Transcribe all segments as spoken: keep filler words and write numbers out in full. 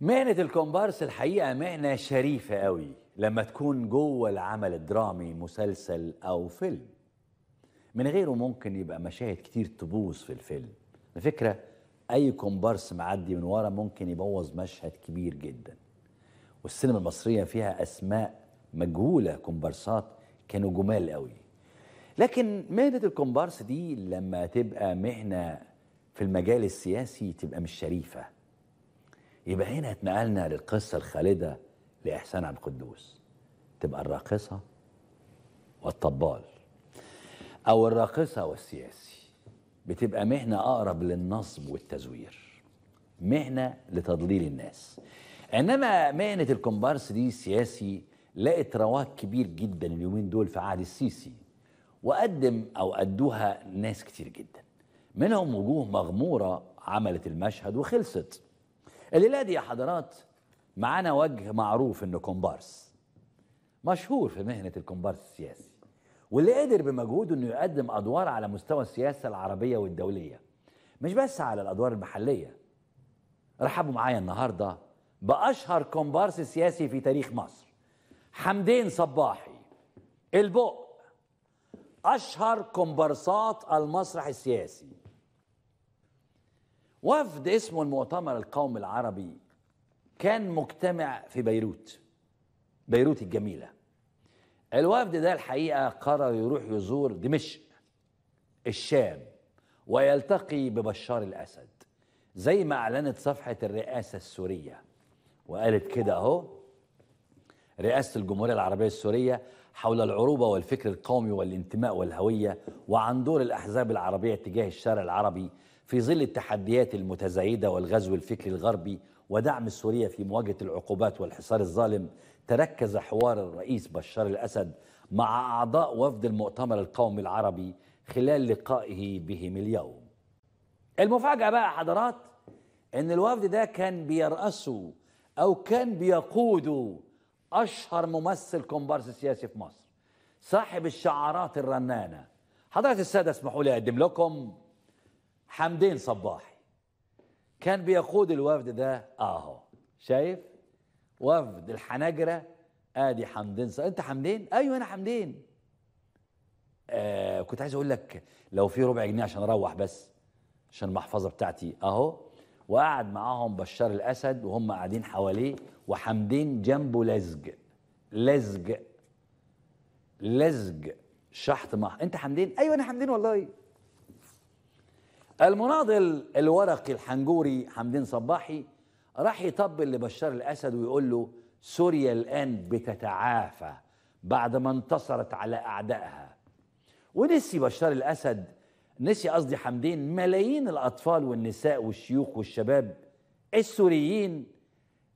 مهنة الكومبارس الحقيقة مهنة شريفة قوي لما تكون جوه العمل الدرامي، مسلسل أو فيلم. من غيره ممكن يبقى مشاهد كتير تبوظ في الفيلم. على فكرة أي كومبارس معدي من ورا ممكن يبوظ مشهد كبير جدا. والسينما المصرية فيها أسماء مجهولة كومبارسات كانوا جمال قوي. لكن مهنة الكومبارس دي لما تبقى مهنة في المجال السياسي تبقى مش شريفة. يبقى هنا اتنقلنا للقصة الخالدة لإحسان عبد القدوس، تبقى الراقصة والطبال أو الراقصة والسياسي، بتبقى مهنة أقرب للنصب والتزوير، مهنة لتضليل الناس. إنما مهنة الكومبارس دي سياسي لقت رواج كبير جدا اليومين دول في عهد السيسي، وقدم أو أدوها ناس كتير جدا، منهم وجوه مغمورة عملت المشهد وخلصت. الليلة دي يا حضرات معانا وجه معروف انه كومبارس مشهور في مهنة الكومبارس السياسي، واللي قدر بمجهوده انه يقدم ادوار على مستوى السياسة العربية والدولية، مش بس على الادوار المحلية. رحبوا معايا النهاردة بأشهر كومبارس سياسي في تاريخ مصر، حمدين صباحي البؤ، أشهر كومبارسات المسرح السياسي. وفد اسمه المؤتمر القومي العربي كان مجتمع في بيروت، بيروت الجميلة. الوفد ده الحقيقة قرر يروح يزور دمشق، الشام، ويلتقي ببشار الأسد زي ما أعلنت صفحة الرئاسة السورية، وقالت كده أهو: رئاسة الجمهورية العربية السورية حول العروبة والفكر القومي والانتماء والهوية، وعن دور الأحزاب العربية تجاه الشارع العربي في ظل التحديات المتزايدة والغزو الفكري الغربي ودعم سوريا في مواجهة العقوبات والحصار الظالم. تركز حوار الرئيس بشار الأسد مع أعضاء وفد المؤتمر القومي العربي خلال لقائه بهم اليوم. المفاجأة بقى حضرات إن الوفد ده كان بيرأسه أو كان بيقوده أشهر ممثل كومبارس سياسي في مصر، صاحب الشعارات الرنانة. حضرة السادة اسمحوا لي أقدم لكم حمدين صباحي. كان بيقود الوفد ده أهو، شايف؟ وفد الحناجرة، آدي حمدين صباحي. أنت حمدين؟ أيوه أنا حمدين. آه كنت عايز أقول لك لو في ربع جنيه عشان أروح بس، عشان المحفظة بتاعتي أهو. وقعد معاهم بشار الأسد وهم قاعدين حواليه، وحمدين جنبه لزج لزج لزج شحط مح. أنت حمدين؟ أيوه أنا حمدين والله. المناضل الورقي الحنجوري حمدين صباحي راح يطبل لبشار الأسد ويقول له: سوريا الآن بتتعافى بعد ما انتصرت على أعدائها. ونسي بشار الأسد، نسي قصدي حمدين، ملايين الأطفال والنساء والشيوخ والشباب السوريين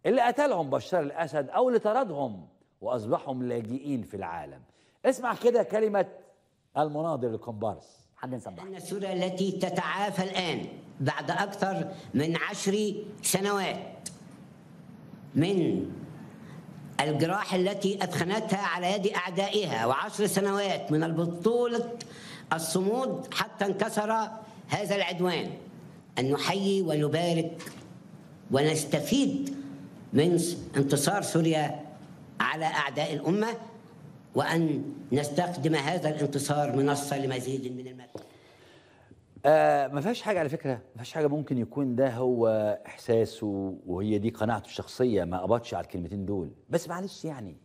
اللي قتلهم بشار الأسد أو اللي طردهم وأصبحهم لاجئين في العالم. اسمع كده كلمة المناضل الكومبارس حمدين صباحي: إن سوريا التي تتعافى الآن بعد أكثر من عشر سنوات من الجراح التي أدخنتها على يد أعدائها، وعشر سنوات من البطولة الصمود حتى انكسر هذا العدوان، أن نحيي ونبارك ونستفيد من انتصار سوريا على أعداء الأمة، وأن نستخدم هذا الانتصار منصة لمزيد من المكان. آه ما فيهاش حاجة على فكرة، ما فيهاش حاجة. ممكن يكون ده هو إحساسه وهي دي قناعته الشخصية، ما قبضش على الكلمتين دول، بس معلش يعني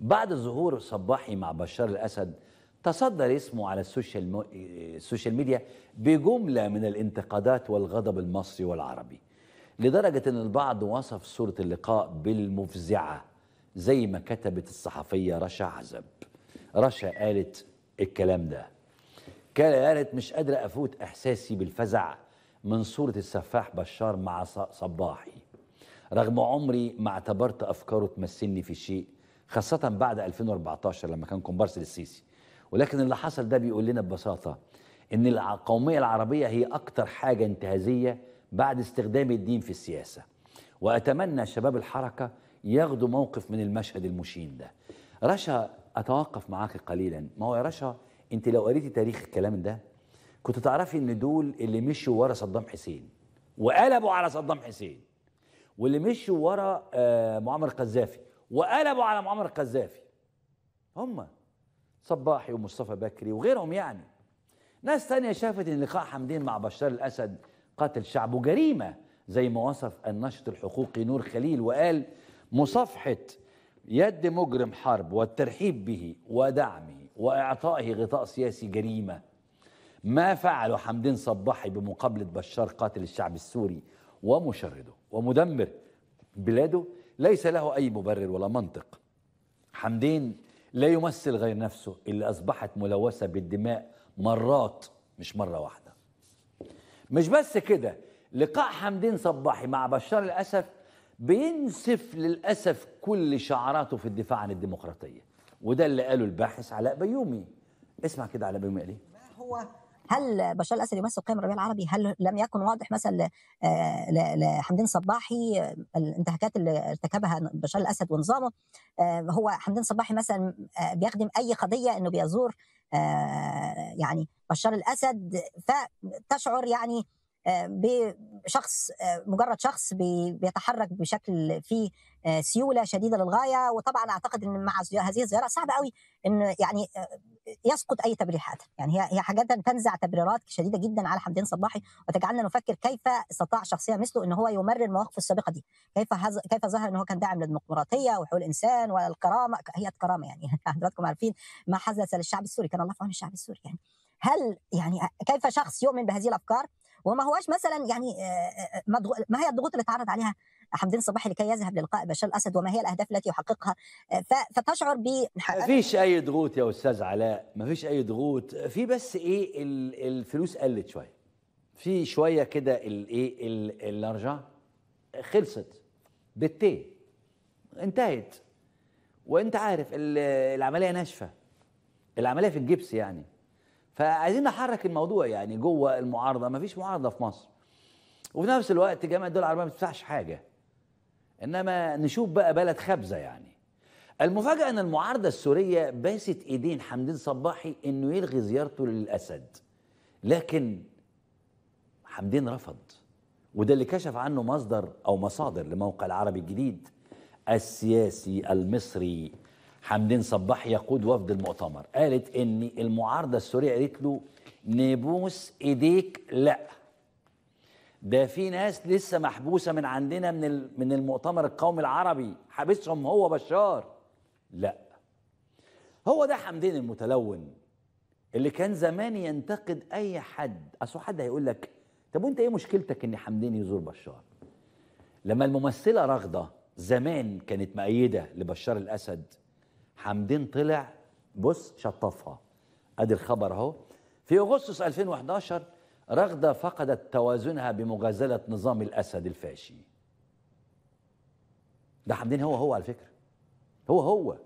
بعد ظهور صباحي مع بشار الأسد تصدر اسمه على السوشيال, مو... السوشيال ميديا بجملة من الانتقادات والغضب المصري والعربي، لدرجة أن البعض وصف صورة اللقاء بالمفزعة زي ما كتبت الصحفية رشا عزب. رشا قالت الكلام ده، قالت: مش قادرة أفوت إحساسي بالفزع من صورة السفاح بشار مع صباحي، رغم عمري ما اعتبرت أفكاره تمثلني في شيء، خاصة بعد ألفين وأربعتاشر لما كان كومبارس للسيسي. ولكن اللي حصل ده بيقول لنا ببساطة إن القومية العربية هي أكتر حاجة انتهازية بعد استخدام الدين في السياسة، وأتمنى شباب الحركة ياخدوا موقف من المشهد المشين ده. رشا أتوقف معاك قليلا. ما هو يا رشا أنت لو قريتي تاريخ الكلام ده كنت تعرفي إن دول اللي مشوا ورا صدام حسين وقلبوا على صدام حسين، واللي مشوا ورا معمر قذافي وقلبوا على معمر قذافي هم صباحي ومصطفى بكري وغيرهم. يعني ناس تانية شافت ان لقاء حمدين مع بشار الأسد قاتل شعب وجريمة، زي ما وصف الناشط الحقوقي نور خليل وقال: مصافحة يد مجرم حرب والترحيب به ودعمه وإعطائه غطاء سياسي جريمة. ما فعله حمدين صباحي بمقابلة بشار قاتل الشعب السوري ومشرده ومدمر بلاده ليس له أي مبرر ولا منطق. حمدين لا يمثل غير نفسه اللي أصبحت ملوثة بالدماء مرات مش مرة واحدة. مش بس كده، لقاء حمدين صباحي مع بشار الأسد بينسف للأسف كل شعاراته في الدفاع عن الديمقراطية، وده اللي قاله الباحث علاء بيومي. اسمع كده علاء بيومي قال ايه. ما هو هل بشار الأسد يمثل قيم الربيع العربي؟ هل لم يكن واضح مثلا لحمدين صباحي الانتهاكات اللي ارتكبها بشار الأسد ونظامه؟ هو حمدين صباحي مثلا بيخدم أي قضية إنه بيزور يعني بشار الأسد، فتشعر يعني بشخص مجرد شخص بيتحرك بشكل فيه سيوله شديده للغايه. وطبعا اعتقد ان مع هذه الزياره صعب قوي ان يعني يسقط اي تبريحات، يعني هي هي حاجه تنزع تبريرات شديده جدا على حمدين صباحي وتجعلنا نفكر كيف استطاع شخصيه مثله ان هو يمرر مواقفه السابقه دي، كيف هز... كيف ظهر ان هو كان داعم للديمقراطيه وحقوق الانسان والكرامه، هي الكرامه يعني حضراتكم عارفين ما حدث للشعب السوري، كان الله في عون الشعب السوري. يعني هل يعني كيف شخص يؤمن بهذه الافكار وما هواش مثلا يعني ما هي الضغوط اللي اتعرض عليها حمدين صباحي لكي يذهب للقاء بشار الاسد، وما هي الاهداف التي يحققها؟ فتشعر ب ما فيش اي ضغوط يا استاذ علاء، ما فيش اي ضغوط، في بس ايه الفلوس قلت شويه، في شويه كده الايه اللارجه خلصت بالتيه انتهت، وانت عارف العمليه ناشفه، العمليه في الجبس يعني، فعايزين نحرك الموضوع يعني جوه المعارضه، مفيش معارضه في مصر. وفي نفس الوقت جامعه الدول العربيه ما بتدفعش حاجه. انما نشوف بقى بلد خبزه يعني. المفاجاه ان المعارضه السوريه باست ايدين حمدين صباحي انه يلغي زيارته للاسد. لكن حمدين رفض. وده اللي كشف عنه مصدر او مصادر لموقع العربي الجديد السياسي المصري. حمدين صباحي يقود وفد المؤتمر، قالت ان المعارضه السوريه قالت له: نبوس ايديك لا، ده في ناس لسه محبوسه من عندنا من من المؤتمر القومي العربي، حابسهم هو بشار. لا، هو ده حمدين المتلون اللي كان زمان ينتقد اي حد. اصل حد هيقول لك: طب وانت ايه مشكلتك ان حمدين يزور بشار؟ لما الممثله رغده زمان كانت مؤيده لبشار الاسد، حمدين طلع بص شطفها. ادي الخبر اهو. في اغسطس ألفين وإحدى عشر رغده فقدت توازنها بمغازله نظام الاسد الفاشي. ده حمدين هو هو على فكره. هو هو.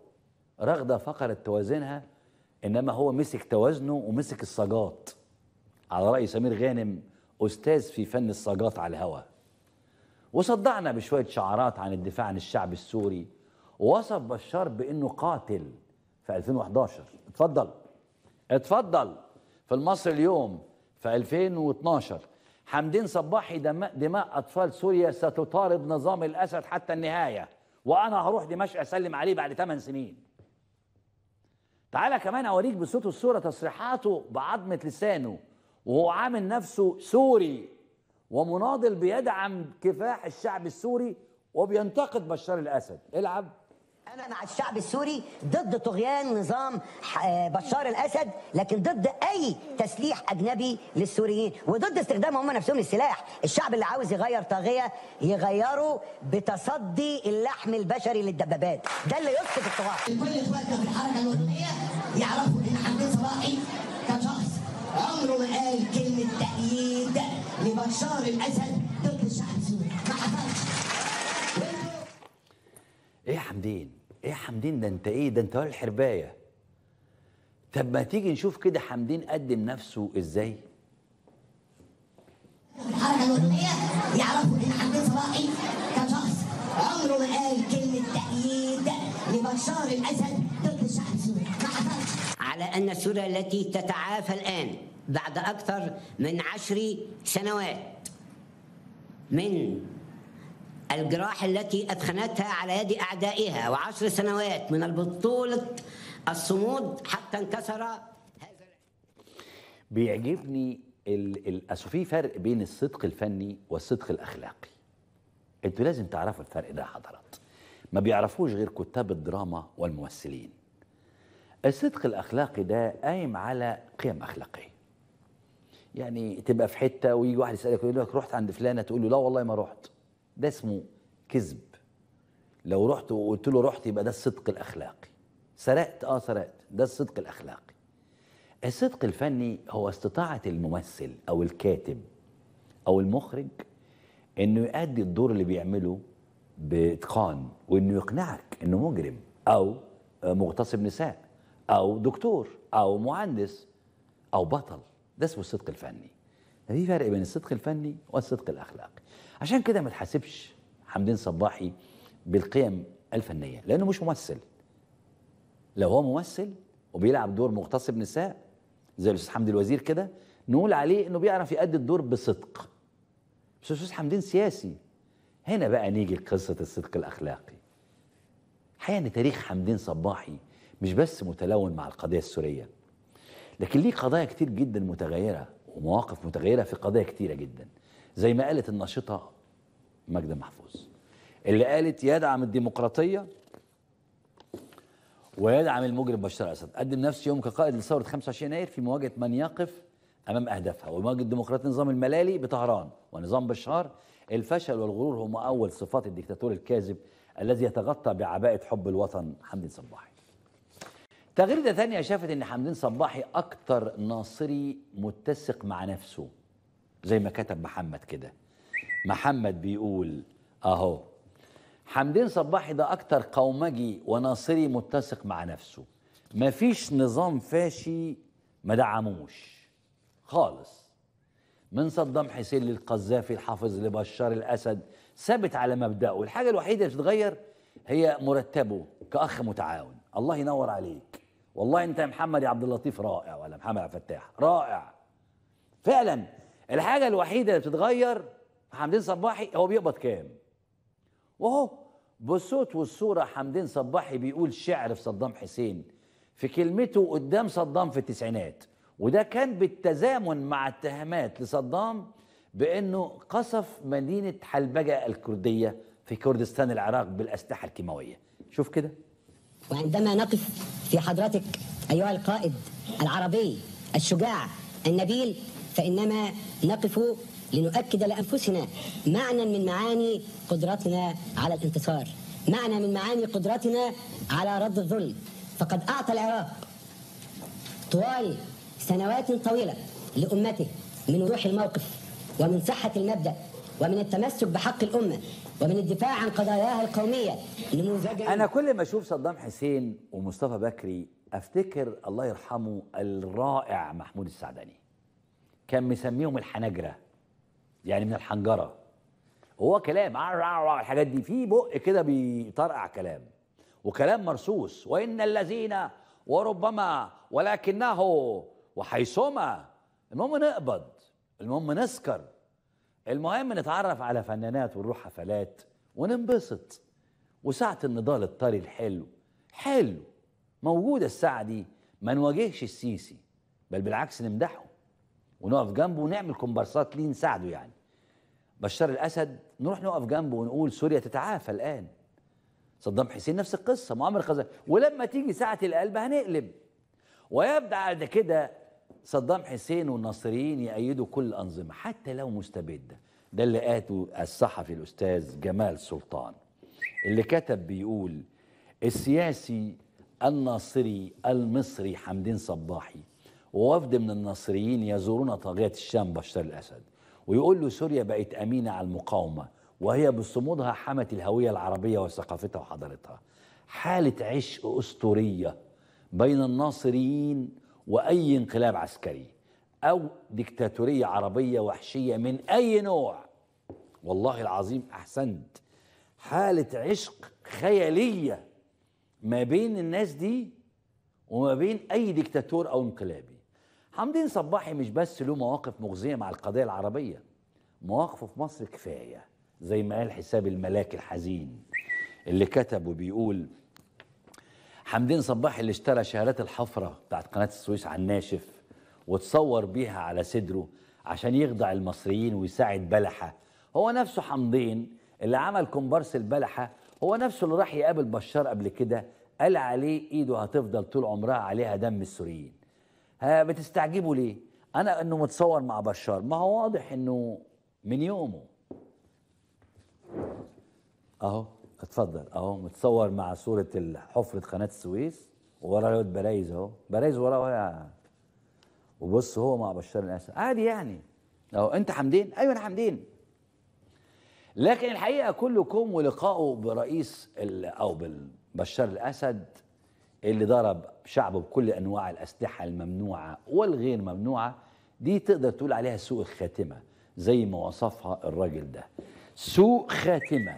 رغده فقدت توازنها، انما هو مسك توازنه ومسك الصاجات. على راي سمير غانم استاذ في فن الصاجات على الهوى. وصدعنا بشويه شعارات عن الدفاع عن الشعب السوري. ووصف بشار بانه قاتل في ألفين وإحدى عشر. اتفضل اتفضل في المصري اليوم في ألفين واثناشر حمدين صباحي: دماء, دماء اطفال سوريا ستطارد نظام الاسد حتى النهايه، وانا هروح دمشق اسلم عليه بعد ثمان سنين. تعالى كمان اوريك بصوته الصوره، تصريحاته بعظمه لسانه وهو عامل نفسه سوري ومناضل بيدعم كفاح الشعب السوري وبينتقد بشار الاسد. العب. أنا مع الشعب السوري ضد طغيان نظام بشار الأسد، لكن ضد أي تسليح أجنبي للسوريين وضد استخدامهم هم نفسهم للسلاح. الشعب اللي عاوز يغير طاغية يغيره بتصدي اللحم البشري للدبابات، ده اللي يسقط الطغاة. كل إخواتنا في الحركة الوطنية يعرفوا إن حمدين صباحي كان شخص عمره ما قال كلمة تأييد لبشار الأسد ضد الشعب السوري، ما حصلش. ايه يا حمدين؟ ايه يا حمدين؟ ده انت ايه؟ ده انت ولا الحربايه. طب ما تيجي نشوف كده حمدين قدم نفسه ازاي؟ الحركه الوطنيه يعرفوا ان حمدين صباحي كان شخص عمره ما قال كلمه تأييد لبشار الاسد ضد الشعب السوري، ما حصلش. على ان سوريا التي تتعافى الان بعد اكثر من عشر سنوات من الجراح التي أدخنتها على يد أعدائها، وعشر سنوات من البطولة الصمود حتى انكسر هذا. بيعجبني اصل في فرق بين الصدق الفني والصدق الأخلاقي. أنتوا لازم تعرفوا الفرق ده حضرات. ما بيعرفوش غير كتاب الدراما والممثلين. الصدق الأخلاقي ده قايم على قيم أخلاقية. يعني تبقى في حتة ويجي واحد يسألك ويقول لك رحت عند فلانة، تقول له لا والله ما رحت. ده اسمه كذب. لو رحت وقلت له رحت يبقى ده الصدق الأخلاقي. سرقت؟ اه سرقت، ده الصدق الأخلاقي. الصدق الفني هو استطاعة الممثل أو الكاتب أو المخرج إنه يؤدي الدور اللي بيعمله بإتقان، وإنه يقنعك إنه مجرم أو مغتصب نساء أو دكتور أو مهندس أو بطل. ده اسمه الصدق الفني. في فرق بين الصدق الفني والصدق الأخلاقي. عشان كده ما تحاسبش حمدين صباحي بالقيم الفنية، لأنه مش ممثل. لو هو ممثل وبيلعب دور مغتصب نساء زي الأستاذ حمدي الوزير كده نقول عليه إنه بيعرف يؤدي الدور بصدق. بس الأستاذ حمدين سياسي. هنا بقى نيجي لقصة الصدق الأخلاقي. الحقيقة إن تاريخ حمدين صباحي مش بس متلون مع القضية السورية، لكن ليه قضايا كتير جدا متغيرة ومواقف متغيرة في قضايا كتيرة جدا، زي ما قالت الناشطة ماجد محفوظ اللي قالت يدعم الديمقراطية ويدعم المجرم بشار الأسد. قدم نفسي يوم كقائد لثورة خمسة وعشرين يناير في مواجهة من يقف أمام أهدافها ومواجهة ديمقراطية نظام الملالي بطهران ونظام بشار. الفشل والغرور هم أول صفات الدكتاتور الكاذب الذي يتغطى بعباءة حب الوطن حمدين صباحي. تغريدة ثانية شافت إن حمدين صباحي أكتر ناصري متسق مع نفسه، زي ما كتب محمد كده. محمد بيقول أهو حمدين صباحي ده أكتر قومجي وناصري متسق مع نفسه، مفيش نظام فاشي ما دعموش خالص، من صدام حسين للقذافي الحافظ لبشار الأسد ثابت على مبدأه. الحاجة الوحيدة اللي بتتغير هي مرتبه كأخ متعاون. الله ينور عليك والله، انت يا محمد يا عبد اللطيف رائع، ولا محمد عبد الفتاح رائع فعلا. الحاجه الوحيده اللي بتتغير حمدين صباحي هو بيقبض كام. وهو بالصوت والصوره حمدين صباحي بيقول شعر في صدام حسين في كلمته قدام صدام في التسعينات، وده كان بالتزامن مع اتهامات لصدام بانه قصف مدينه حلبجه الكرديه في كردستان العراق بالاسلحه الكيماويه. شوف كده. وعندما نقف في حضرتك أيها القائد العربي الشجاع النبيل، فإنما نقف لنؤكد لأنفسنا معنى من معاني قدرتنا على الانتصار، معنى من معاني قدرتنا على رد الظلم. فقد أعطى العراق طوال سنوات طويلة لأمته من وضوح الموقف ومن صحة المبدأ ومن التمسك بحق الأمة ومن الدفاع عن قضاياها القومية نموذجا. أنا كل ما أشوف صدام حسين ومصطفى بكري أفتكر الله يرحمه الرائع محمود السعداني. كان مسميهم الحنجرة، يعني من الحنجرة. هو كلام الحاجات دي في بق كده بيطرقع كلام، وكلام مرصوص، وإن الذين وربما ولكنه وحيثما. المهم نقبض، المهم نسكر، المهم نتعرف على فنانات ونروح حفلات وننبسط. وساعة النضال الطري الحلو حلو موجودة الساعة دي، ما نواجهش السيسي بل بالعكس نمدحه ونقف جنبه ونعمل كومبارسات ليه نساعده. يعني بشار الأسد نروح نقف جنبه ونقول سوريا تتعافى الآن. صدام حسين نفس القصة، معمر القذافي، ولما تيجي ساعة القلبة هنقلب. ويبدأ بعد كده صدام حسين والناصريين يأيدوا كل الأنظمة حتى لو مستبدة. ده اللي قاله الصحفي الأستاذ جمال سلطان اللي كتب بيقول السياسي الناصري المصري حمدين صباحي ووفد من الناصريين يزورون طاغية الشام بشار الأسد ويقول له سوريا بقت أمينة على المقاومة وهي بصمودها حمت الهوية العربية وثقافتها وحضارتها. حالة عشق أسطورية بين الناصريين وأي انقلاب عسكري أو ديكتاتورية عربية وحشية من أي نوع. والله العظيم أحسنت، حالة عشق خيالية ما بين الناس دي وما بين أي ديكتاتور أو انقلابي. حمدين صباحي مش بس له مواقف مغزية مع القضية العربية، مواقفه في مصر كفاية. زي ما قال حساب الملاك الحزين اللي كتبه بيقول: حمدين صباحي اللي اشترى شهادات الحفرة بتاعت قناة السويس على الناشف وتصور بيها على صدره عشان يخدع المصريين ويساعد بلحة، هو نفسه حمدين اللي عمل كومبارس البلحة، هو نفسه اللي راح يقابل بشار قبل كده قال عليه ايده هتفضل طول عمرها عليها دم السوريين. ها بتستعجبوا ليه؟ انا انه متصور مع بشار، ما هو واضح انه من يومه اهو، اتفضل اهو متصور مع صورة حفرة قناة السويس ووراه الواد بلايز اهو، بلايز وراه، وبص هو مع بشار الاسد عادي يعني اهو. انت حمدين؟ ايوه انا حمدين. لكن الحقيقة كلكم ولقائه برئيس او بشار الاسد اللي ضرب شعبه بكل انواع الاسلحه الممنوعه والغير ممنوعه دي تقدر تقول عليها سوء الخاتمه زي ما وصفها الراجل ده. سوء خاتمه،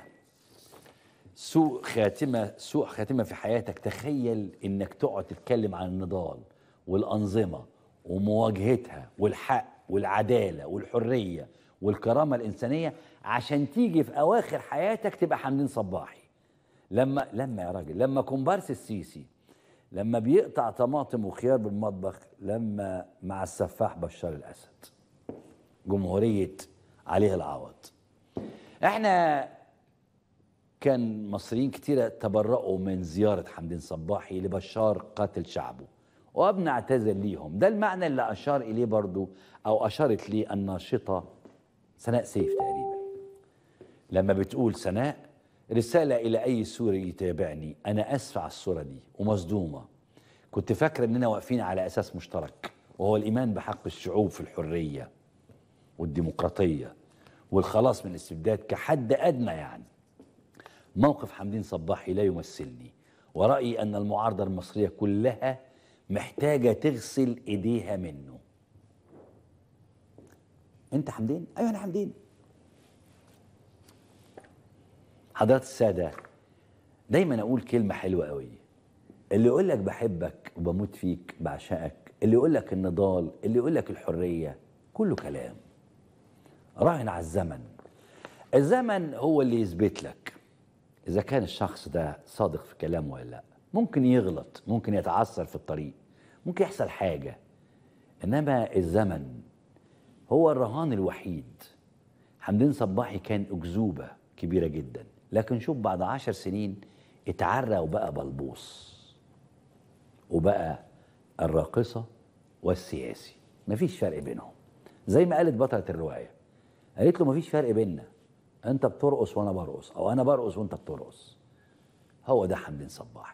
سوء خاتمه، سوء خاتمه في حياتك. تخيل انك تقعد تتكلم عن النضال والانظمه ومواجهتها والحق والعداله والحريه والكرامه الانسانيه عشان تيجي في اواخر حياتك تبقى حمدين صباحي. لما لما يا راجل، لما كومبارس السيسي، لما بيقطع طماطم وخيار بالمطبخ، لما مع السفاح بشار الأسد، جمهورية عليه العوض. احنا كان مصريين كتيرة تبرؤوا من زيارة حمدين صباحي لبشار قاتل شعبه وابنى اعتذر ليهم. ده المعنى اللي أشار إليه برضو أو أشارت ليه الناشطة سناء سيف تقريبا لما بتقول سناء: رسالة إلى أي سوري يتابعني، أنا آسفة على الصورة دي ومصدومة، كنت فاكرة إننا واقفين على أساس مشترك وهو الإيمان بحق الشعوب في الحرية والديمقراطية والخلاص من الاستبداد كحد أدنى. يعني موقف حمدين صباحي لا يمثلني، ورأيي أن المعارضة المصرية كلها محتاجة تغسل إيديها منه. أنت حمدين؟ أيوه أنا حمدين. حضرات السادة، دايما أقول كلمة حلوة قوي، اللي يقول لك بحبك وبموت فيك بعشقك، اللي يقول لك النضال، اللي يقول لك الحرية، كله كلام. راهن على الزمن. الزمن هو اللي يثبت لك إذا كان الشخص ده صادق في كلامه ولا لا. ممكن يغلط، ممكن يتعثر في الطريق، ممكن يحصل حاجة، إنما الزمن هو الرهان الوحيد. حمدين صباحي كان أكذوبة كبيرة جدا، لكن شوف بعد عشر سنين اتعرى وبقى بلبوص وبقى الراقصة والسياسي، مفيش فرق بينهم. زي ما قالت بطلة الرواية، قالت له مفيش فرق بيننا، انت بترقص وانا برقص، او انا برقص وانت بترقص. هو ده حمدين صباحي.